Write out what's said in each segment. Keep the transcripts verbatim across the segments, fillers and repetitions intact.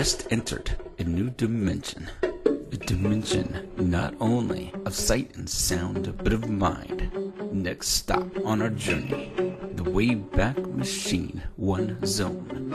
just entered a new dimension. A dimension not only of sight and sound, but of mind. Next stop on our journey, the Wayback Machine One Zone.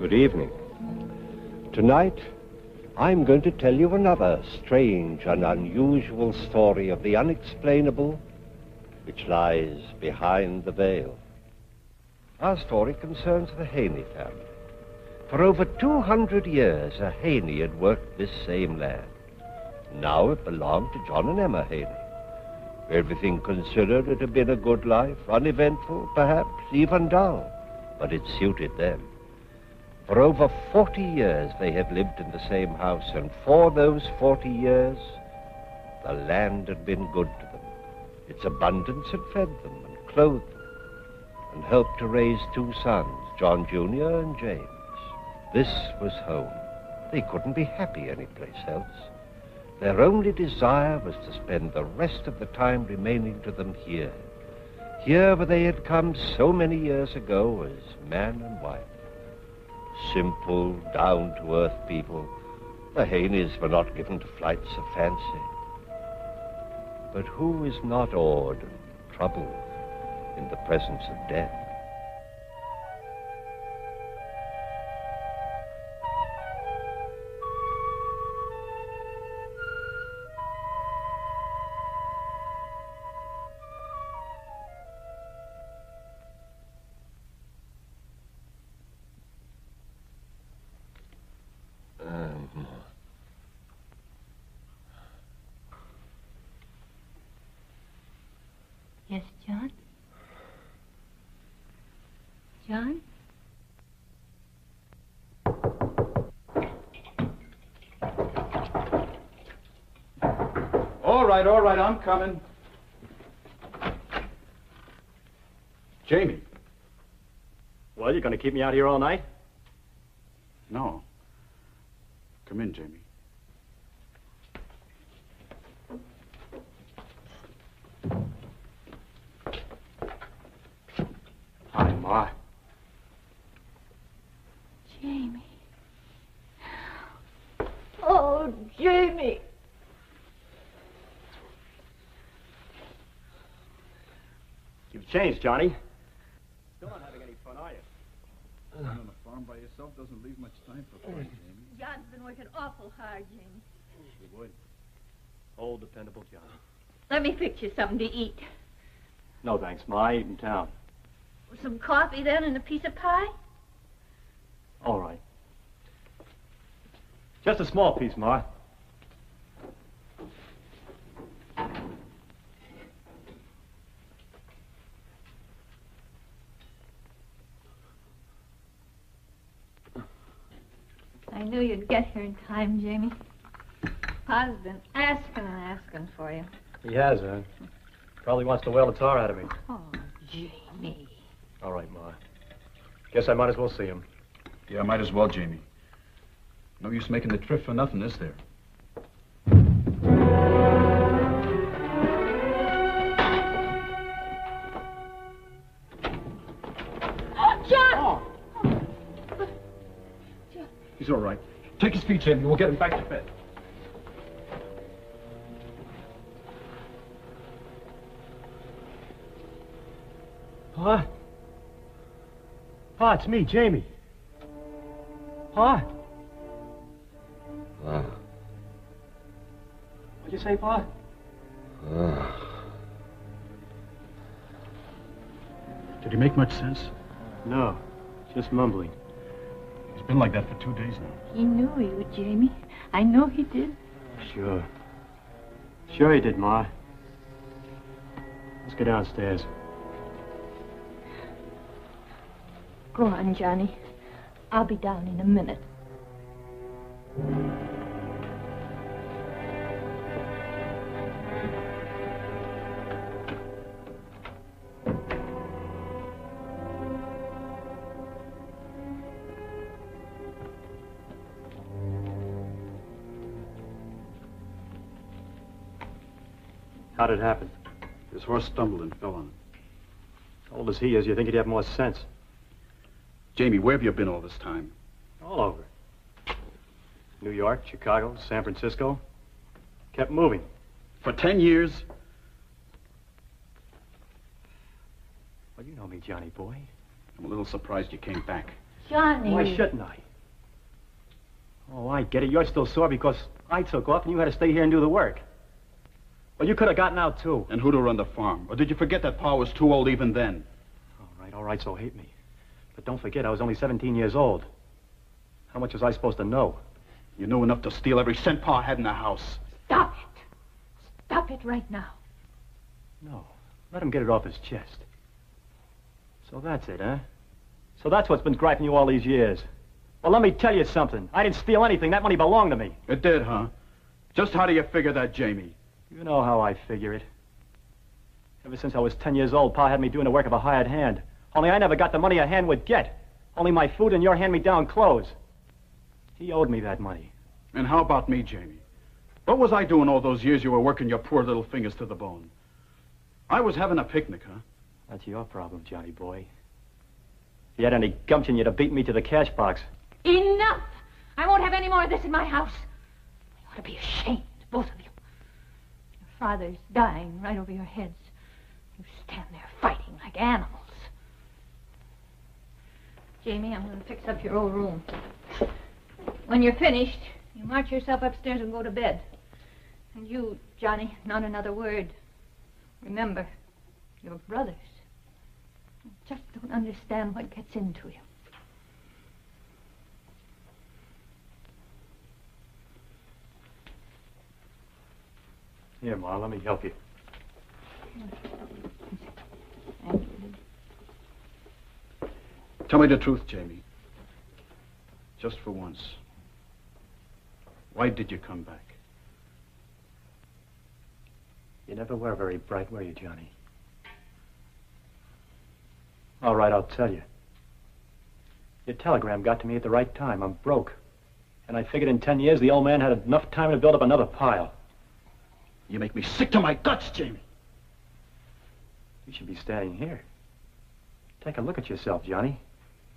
Good evening. Tonight, I'm going to tell you another strange and unusual story of the unexplainable which lies behind the veil. Our story concerns the Haney family. For over two hundred years, a Haney had worked this same land. Now it belonged to John and Emma Haney. Everything considered, it had been a good life, uneventful, perhaps even dull, but it suited them. For over forty years they had lived in the same house, and for those forty years, the land had been good to them. Its abundance had fed them and clothed them, and helped to raise two sons, John Junior and James. This was home. They couldn't be happy anyplace else. Their only desire was to spend the rest of the time remaining to them here, here where they had come so many years ago as man and wife. Simple, down-to-earth people. The Haneys were not given to flights of fancy. But who is not awed and troubled in the presence of death? Yes, John? John? All right, all right, I'm coming. Jamie. Well, you're going to keep me out here all night? No. Come in, Jamie. Why? Jamie. Oh, Jamie. You've changed, Johnny. Still not having any fun, are you? Being on the farm by yourself doesn't leave much time for fun, Jamie. John's been working awful hard, Jamie. She would. Old, dependable John. Let me fix you something to eat. No, thanks, Ma. I eat in town. Some coffee, then, and a piece of pie? All right. Just a small piece, Ma. I knew you'd get here in time, Jamie. Pa's been asking and asking for you. He has, huh? Probably wants to wail the tar out of me. Oh, Jamie. All right, Ma. Guess I might as well see him. Yeah, I might as well, Jamie. No use making the trip for nothing, is there? Oh, John! Oh. Oh. John! He's all right. Take his feet, Jamie. We'll get him back to bed. What? Pa, it's me, Jamie. Pa? Pa. What'd you say, Pa? Pa. Did he make much sense? No, just mumbling. He's been like that for two days now. He knew you, Jamie. I know he did. Sure. Sure he did, Ma. Let's go downstairs. Go on, Johnny. I'll be down in a minute. How did it happen? His horse stumbled and fell on it. How old as he is, you think he'd have more sense. Jamie, where have you been all this time? All over. New York, Chicago, San Francisco. Kept moving. For ten years? Well, you know me, Johnny boy. I'm a little surprised you came back. Johnny! Why shouldn't I? Oh, I get it. You're still sore because I took off and you had to stay here and do the work. Well, you could have gotten out, too. And who'd have run the farm? Or did you forget that Pa was too old even then? All right, all right, so hate me. But don't forget, I was only seventeen years old. How much was I supposed to know? You knew enough to steal every cent Pa had in the house. Stop it. Stop it right now. No, let him get it off his chest. So that's it, huh? So that's what's been griping you all these years. Well, let me tell you something. I didn't steal anything. That money belonged to me. It did, huh? Just how do you figure that, Jamie? You know how I figure it. Ever since I was ten years old, Pa had me doing the work of a hired hand. Only I never got the money a hand would get. Only my food and your hand-me-down clothes. He owed me that money. And how about me, Jamie? What was I doing all those years you were working your poor little fingers to the bone? I was having a picnic, huh? That's your problem, Johnny boy. If you had any gumption, you'd have beaten me to the cash box. Enough! I won't have any more of this in my house. You ought to be ashamed, both of you. Your father's dying right over your heads. You stand there fighting like animals. Jamie, I'm going to fix up your old room. When you're finished, you march yourself upstairs and go to bed. And you, Johnny, not another word. Remember, you're brothers. You just don't understand what gets into you. Here, Ma, let me help you. Thank you. Tell me the truth, Jamie. Just for once. Why did you come back? You never were very bright, were you, Johnny? All right, I'll tell you. Your telegram got to me at the right time. I'm broke. And I figured in ten years the old man had enough time to build up another pile. You make me sick to my guts, Jamie. You should be standing here. Take a look at yourself, Johnny.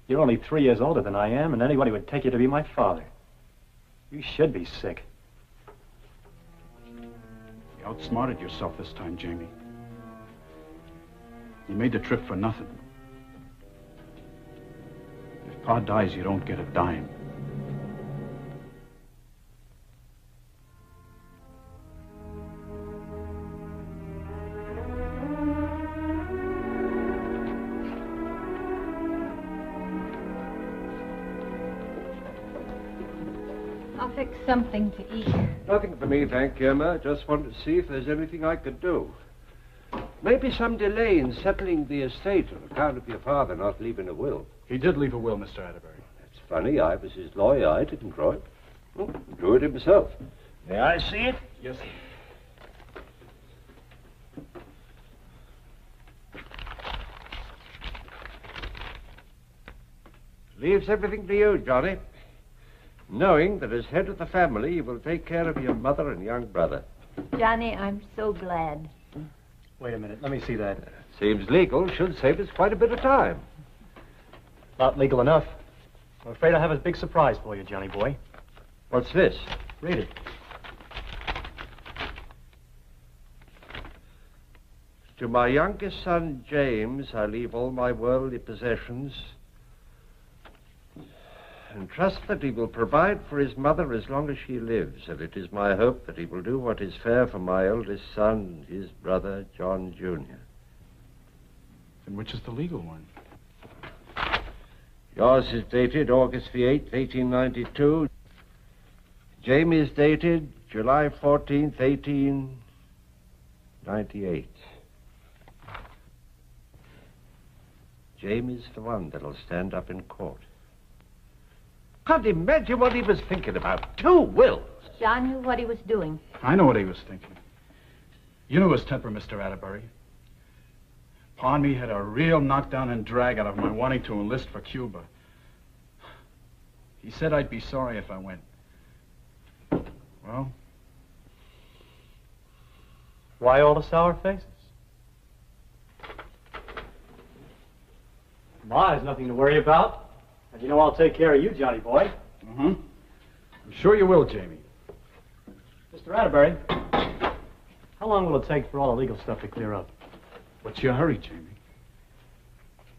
You're only three years older than I am, and anybody would take you to be my father. You should be sick. You outsmarted yourself this time, Jamie. You made the trip for nothing. If Pa dies, you don't get a dime. Something to eat. Nothing for me, thank you, Emma. Just wanted to see if there's anything I could do. Maybe some delay in settling the estate on account of your father not leaving a will. He did leave a will, Mister Atterbury. That's funny. I was his lawyer. I didn't draw it. Oh, he drew it himself. May I see it? Yes, sir. Leaves everything to you, Johnny. Knowing that as head of the family, you will take care of your mother and young brother. Johnny, I'm so glad. Wait a minute. Let me see that. Seems legal. Should save us quite a bit of time. Not legal enough. I'm afraid I have a big surprise for you, Johnny boy. What's this? Read it. To my youngest son, James, I leave all my worldly possessions and trust that he will provide for his mother as long as she lives, and it is my hope that he will do what is fair for my eldest son, his brother, John Junior And which is the legal one? Yours is dated August the eighth, eighteen ninety-two. Jamie's dated July fourteenth, eighteen ninety-eight. Jamie's the one that'll stand up in court. Can't imagine what he was thinking about. Two wills. John knew what he was doing. I know what he was thinking. You knew his temper, Mister Atterbury. Pa and me had a real knockdown and drag out of my wanting to enlist for Cuba. He said I'd be sorry if I went. Well? Why all the sour faces? Ma has nothing to worry about. As you know, I'll take care of you, Johnny boy. Mm-hmm. I'm sure you will, Jamie. Mister Atterbury, how long will it take for all the legal stuff to clear up? What's your hurry, Jamie?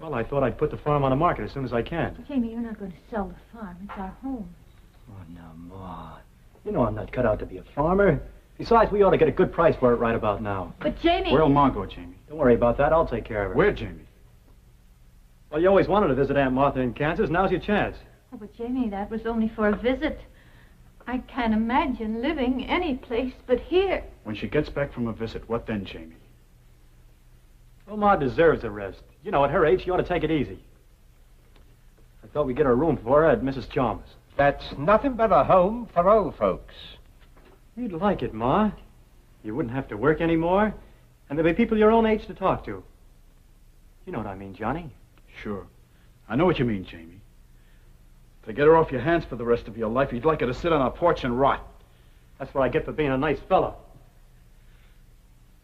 Well, I thought I'd put the farm on the market as soon as I can. Jamie, you're not going to sell the farm. It's our home. Oh, now, Ma. You know I'm not cut out to be a farmer. Besides, we ought to get a good price for it right about now. But, Jamie... Where'll Ma go, Jamie? Don't worry about that. I'll take care of her. Where, Jamie? Well, you always wanted to visit Aunt Martha in Kansas. Now's your chance. Oh, but, Jamie, that was only for a visit. I can't imagine living any place but here. When she gets back from a visit, what then, Jamie? Well, Ma deserves a rest. You know, at her age, she ought to take it easy. I thought we'd get a room for her at Missus Chalmers. That's nothing but a home for old folks. You'd like it, Ma. You wouldn't have to work anymore, and there'd be people your own age to talk to. You know what I mean, Johnny? Sure. I know what you mean, Jamie. To get her off your hands for the rest of your life, you'd like her to sit on our porch and rot. That's what I get for being a nice fellow.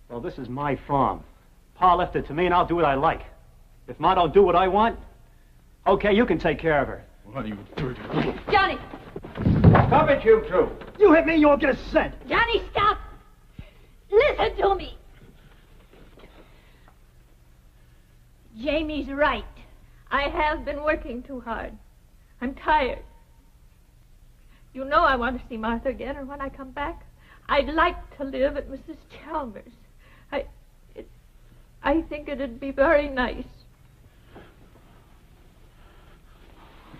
Well, this is my farm. Pa left it to me, and I'll do what I like. If Ma don't do what I want, okay, you can take care of her. What are you doing? Johnny! Stop it, you two! You hit me, you won't get a cent! Johnny, stop! Listen to me! Jamie's right. I have been working too hard. I'm tired. You know I want to see Martha again, and when I come back, I'd like to live at Missus Chalmers. I... It, I think it'd be very nice.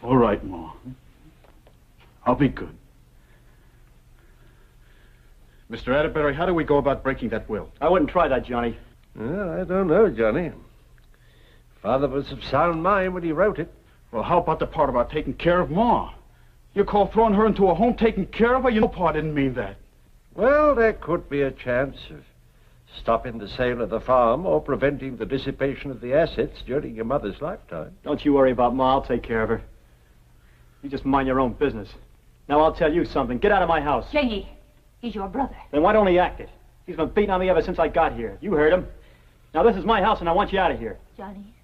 All right, Ma. I'll be good. Mister Atterbury, how do we go about breaking that will? I wouldn't try that, Johnny. Well, I don't know, Johnny. Father was of sound mind when he wrote it. Well, how about the part about taking care of Ma? You call throwing her into a home, taking care of her? You know Pa didn't mean that. Well, there could be a chance of stopping the sale of the farm or preventing the dissipation of the assets during your mother's lifetime. Don't you worry about Ma. I'll take care of her. You just mind your own business. Now, I'll tell you something. Get out of my house. Jamie, he's your brother. Then why don't he act it? He's been beating on me ever since I got here. You heard him. Now, this is my house, and I want you out of here. Johnny,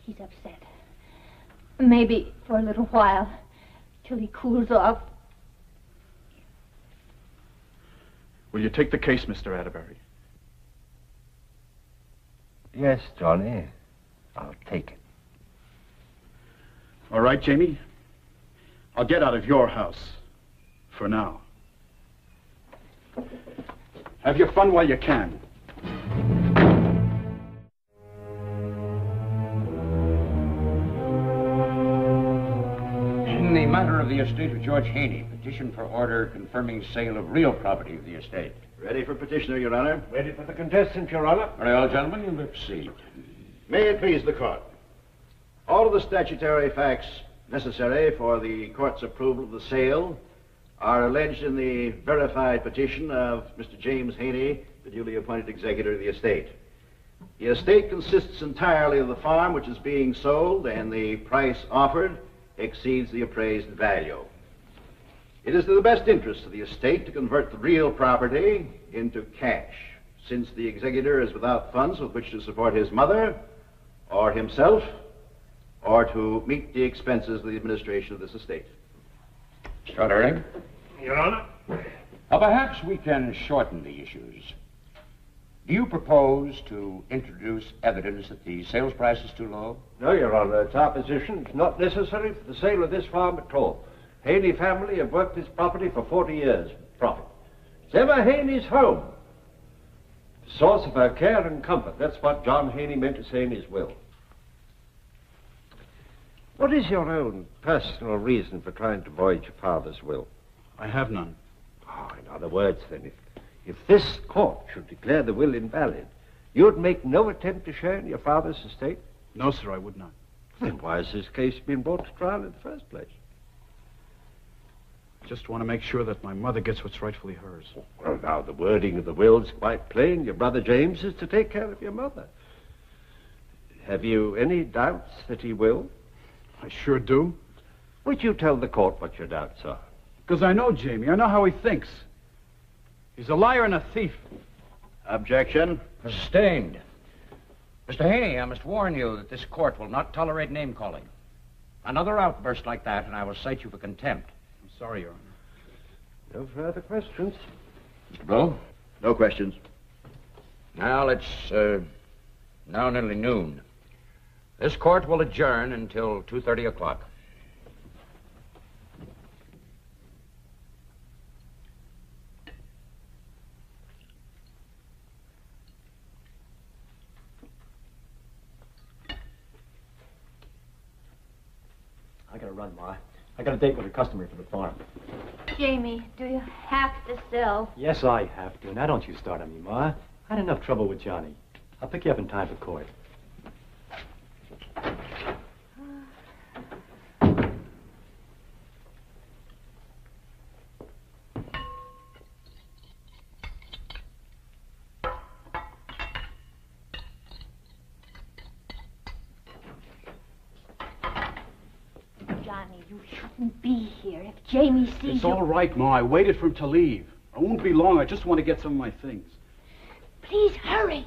he's upset. Maybe for a little while, till he cools off. Will you take the case, Mister Atterbury? Yes, Johnny. I'll take it. All right, Jamie. I'll get out of your house. For now. Have your fun while you can. In the matter of the estate of George Haney, petition for order confirming sale of real property of the estate. Ready for petitioner, Your Honor. Ready for the contestant, Your Honor. Very well, gentlemen, you may proceed. May it please the court. All of the statutory facts necessary for the court's approval of the sale are alleged in the verified petition of Mister James Haney, the duly appointed executor of the estate. The estate consists entirely of the farm which is being sold, and the price offered exceeds the appraised value. It is to the best interest of the estate to convert the real property into cash, since the executor is without funds with which to support his mother or himself, or to meet the expenses of the administration of this estate. Mister Atterbury? Your Honor? Now, perhaps we can shorten the issues. Do you propose to introduce evidence that the sales price is too low? No, Your Honor. It's our position. It's not necessary for the sale of this farm at all. Haney family have worked this property for forty years. Profit. It's ever Haney's home. The source of her care and comfort. That's what John Haney meant to say in his will. What is your own personal reason for trying to void your father's will? I have none. Oh, in other words, then, if, if this court should declare the will invalid, you'd make no attempt to share in your father's estate? No, sir, I would not. Then why has this case been brought to trial in the first place? I just want to make sure that my mother gets what's rightfully hers. Well, now, the wording of the will's quite plain. Your brother James is to take care of your mother. Have you any doubts that he will? I sure do. Would you tell the court what your doubts are? Because I know Jamie. I know how he thinks. He's a liar and a thief. Objection? Sustained. Mister Haney, I must warn you that this court will not tolerate name-calling. Another outburst like that, and I will cite you for contempt. I'm sorry, Your Honor. No further questions. Mister Blow? No questions. Now, it's uh, now nearly noon. This court will adjourn until two thirty o'clock. I gotta run, Ma. I got a date with a customer for the farm. Jamie, do you have to sell? Yes, I have to. Now don't you start on me, Ma. I had enough trouble with Johnny. I'll pick you up in time for court. Johnny, you shouldn't be here. If Jamie sees you... It's all right, Ma. I waited for him to leave. I won't be long. I just want to get some of my things. Please hurry.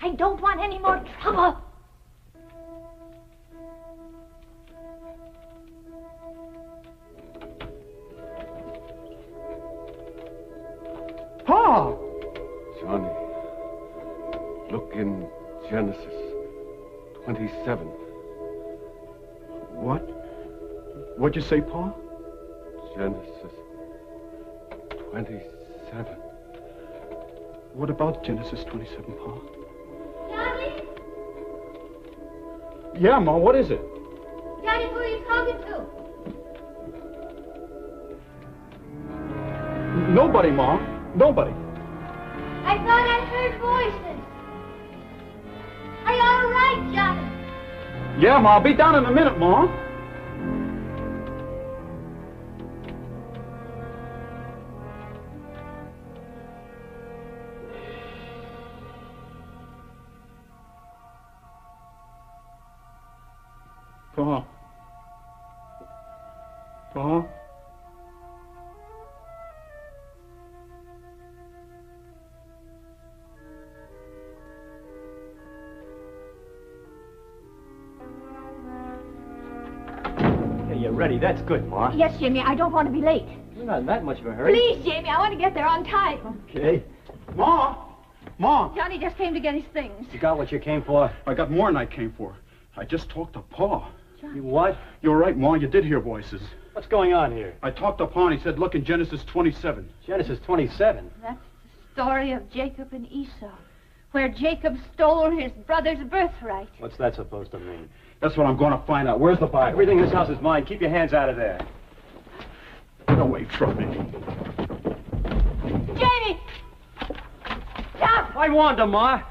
I don't want any more trouble. Pa! Johnny, look in Genesis twenty-seven. What? What'd you say, Pa? Genesis twenty-seven. What about Genesis twenty-seven, Pa? Johnny? Yeah, Ma, what is it? Johnny, who are you talking to? Nobody, Ma. Nobody. I thought I heard voices. Are you all right, Johnny? Yeah, Ma. I'll be down in a minute, Ma. Pa. Pa. Hey, you ready? That's good, Ma. Yes, Jimmy, I don't want to be late. You're not in that much of a hurry. Please, Jimmy, I want to get there on time. Okay. Ma! Ma! Johnny just came to get his things. You got what you came for? I got more than I came for. I just talked to Pa. You what? You're right, Ma. You did hear voices. What's going on here? I talked to Pa, and he said, look in Genesis twenty-seven. Genesis twenty-seven? That's the story of Jacob and Esau, where Jacob stole his brother's birthright. What's that supposed to mean? That's what I'm going to find out. Where's the Bible? Everything in this house is mine. Keep your hands out of there. Get away from me. Jamie! Stop! I warned him, Ma.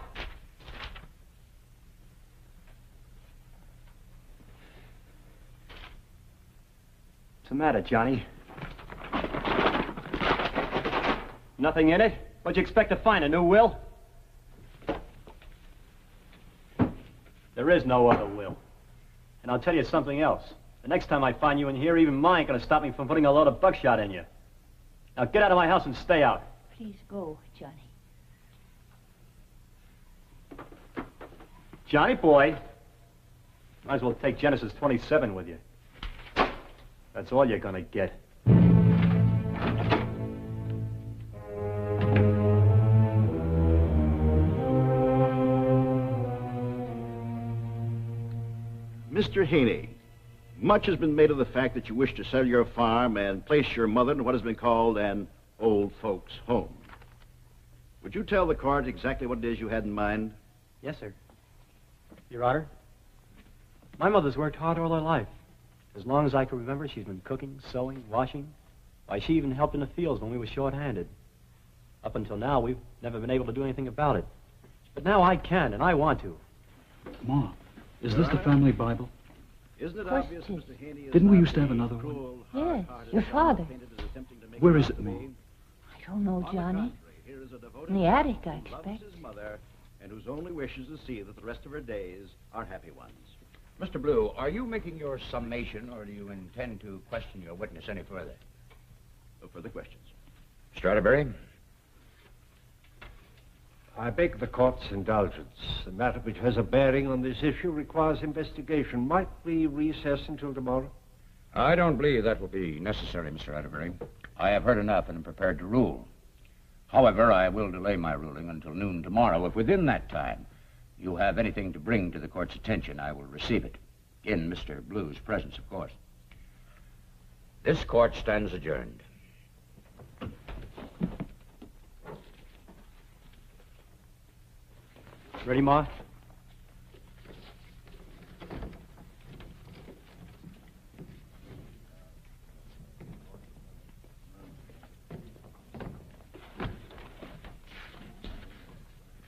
What's the matter, Johnny? Nothing in it? What'd you expect to find, a new will? There is no other will. And I'll tell you something else. The next time I find you in here, even mine ain't gonna stop me from putting a load of buckshot in you. Now get out of my house and stay out. Please go, Johnny. Johnny boy, might as well take Genesis twenty-seven with you. That's all you're gonna get. Mister Haney, much has been made of the fact that you wish to sell your farm and place your mother in what has been called an old folks' home. Would you tell the court exactly what it is you had in mind? Yes, sir. Your Honor, my mother's worked hard all her life. As long as I can remember, she's been cooking, sewing, washing. Why, she even helped in the fields when we were short-handed. Up until now, we've never been able to do anything about it. But now I can, and I want to. Ma, is this the family Bible? Isn't it obvious, Mister Haney? Didn't we used to have another one? Yes, your father. Where is it, Ma? I don't know, Johnny. In the attic, I expect. Who loves his mother, and whose only wish is to see that the rest of her days are happy ones. Mister Blue, are you making your summation, or do you intend to question your witness any further? No further questions. Mister Atterbury? I beg the court's indulgence. The matter which has a bearing on this issue requires investigation. Might we recess until tomorrow? I don't believe that will be necessary, Mister Atterbury. I have heard enough and am prepared to rule. However, I will delay my ruling until noon tomorrow. If within that time you have anything to bring to the court's attention, I will receive it. In Mister Blue's presence, of course. This court stands adjourned. Ready, Ma? If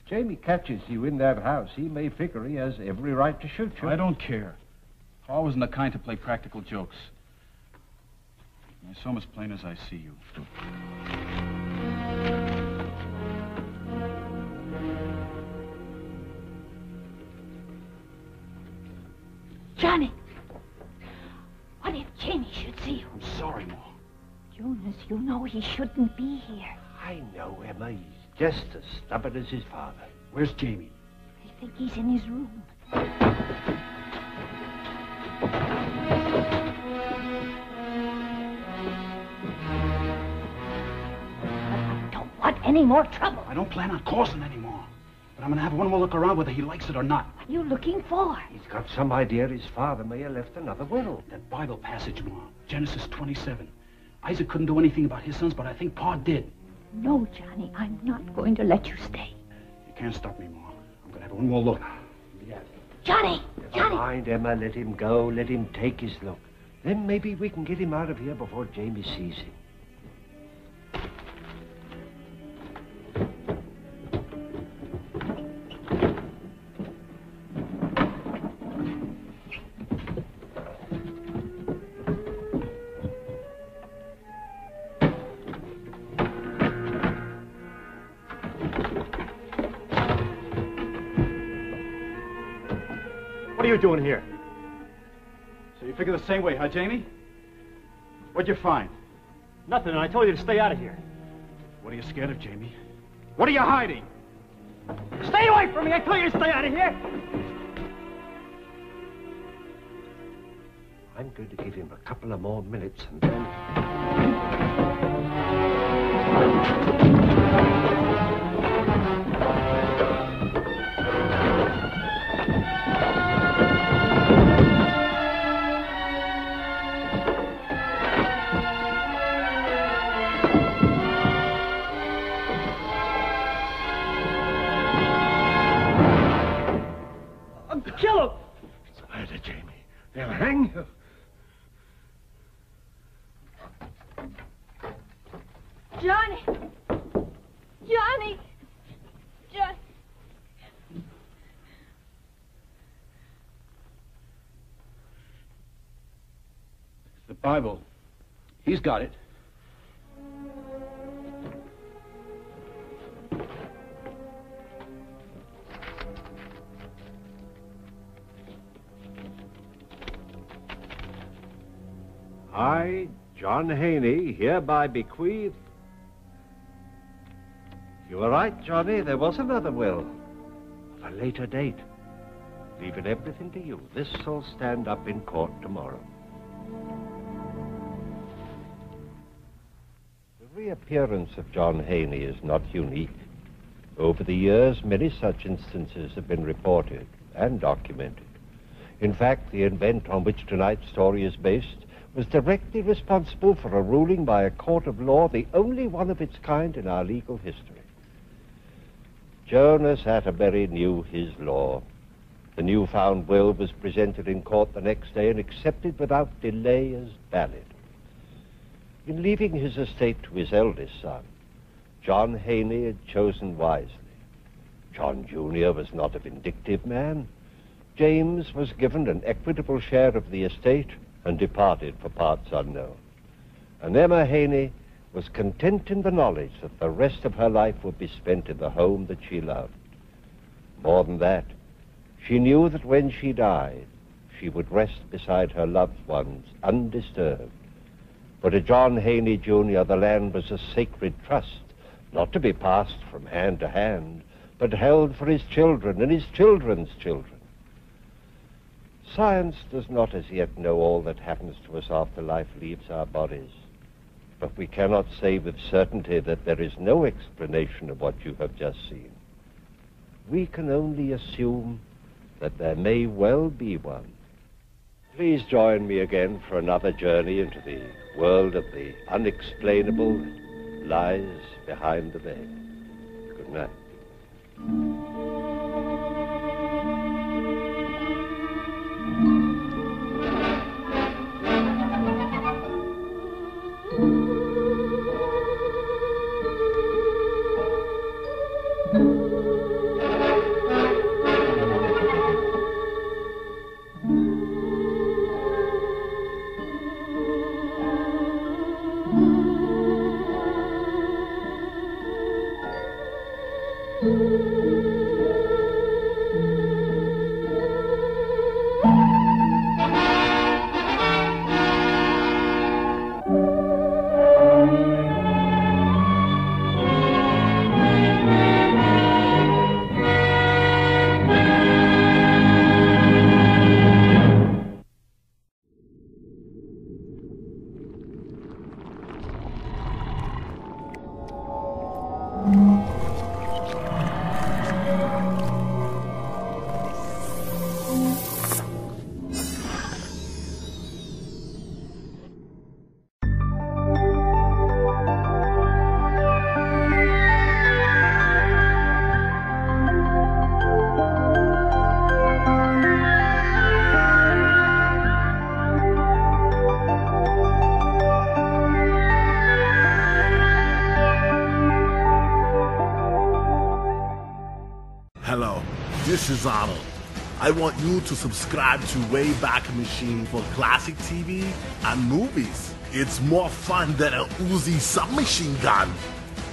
Jamie catches you in that house, he may figure he has every right to shoot you. I don't care. I wasn't the kind to play practical jokes. It's almost plain as I see you. Johnny, what if Jamie should see you? I'm sorry, Ma. Jonas, you know he shouldn't be here. I know, Emma. He's just as stubborn as his father. Where's Jamie? I think he's in his room. Any more trouble? I don't plan on causing any more. But I'm gonna have one more look around whether he likes it or not. What are you looking for? He's got some idea his father may have left another will. That Bible passage, Ma. Genesis twenty-seven. Isaac couldn't do anything about his sons, but I think Pa did. No, Johnny, I'm not going to let you stay. You can't stop me, Ma. I'm gonna have one more look. Yeah. Johnny! Never Johnny! Mind, Emma. Let him go. Let him take his look. Then maybe we can get him out of here before Jamie sees him. What are you doing here? So you figure the same way, huh, Jamie? What'd you find? Nothing, and I told you to stay out of here. What are you scared of, Jamie? What are you hiding? Stay away from me! I told you to stay out of here! I'm going to give him a couple of more minutes and then... Bible. He's got it. I, John Haney, hereby bequeath... You were right, Johnny. There was another will. Of a later date. Leaving everything to you. This will stand up in court tomorrow. The appearance of John Haney is not unique. Over the years, many such instances have been reported and documented. In fact, the event on which tonight's story is based was directly responsible for a ruling by a court of law, the only one of its kind in our legal history. Jonas Atterbury knew his law. The newfound will was presented in court the next day and accepted without delay as valid. In leaving his estate to his eldest son, John Haney had chosen wisely. John Junior was not a vindictive man. James was given an equitable share of the estate and departed for parts unknown. And Emma Haney was content in the knowledge that the rest of her life would be spent in the home that she loved. More than that, she knew that when she died, she would rest beside her loved ones undisturbed. For to John Haney, Junior, the land was a sacred trust, not to be passed from hand to hand, but held for his children and his children's children. Science does not as yet know all that happens to us after life leaves our bodies, but we cannot say with certainty that there is no explanation of what you have just seen. We can only assume that there may well be one. Please join me again for another journey into the world of the unexplainable that lies behind the veil. Good night. This is Arnold. I want you to subscribe to Wayback Machine for classic T V and movies. It's more fun than a Uzi submachine gun.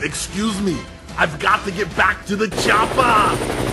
Excuse me, I've got to get back to the chopper!